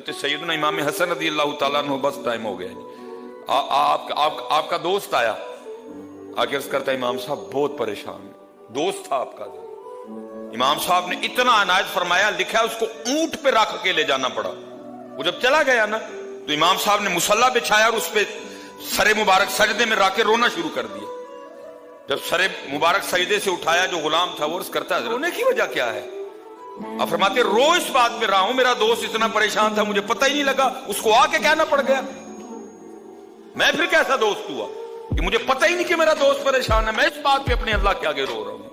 सैयदना इमाम हसन रज़ी अल्लाह ताला अन्हु, बस टाइम हो गया जी। आपका दोस्त आया, आके अर्ज़ करता इमाम साहब बहुत परेशान। दोस्त था आपका। इमाम साहब ने इतना अनायत फरमाया, लिखा है उसको ऊंट पे रख के ले जाना पड़ा। वो जब चला गया ना तो इमाम साहब ने मुसल्ला बिछाया और उस पे सरे मुबारक सजदे में रख के रोना शुरू कर दिया। जब सरे मुबारक सजदे से उठाया जो गुलाम था वो अर्ज़ करता है रोने की वजह क्या है? आप फरमाते रो इस बात में रहा हूं, मेरा दोस्त इतना परेशान था मुझे पता ही नहीं लगा, उसको आके कहना पड़ गया। मैं फिर कैसा दोस्त हुआ कि मुझे पता ही नहीं कि मेरा दोस्त परेशान है, मैं इस बात पे अपने अल्लाह के आगे रो रहा हूं।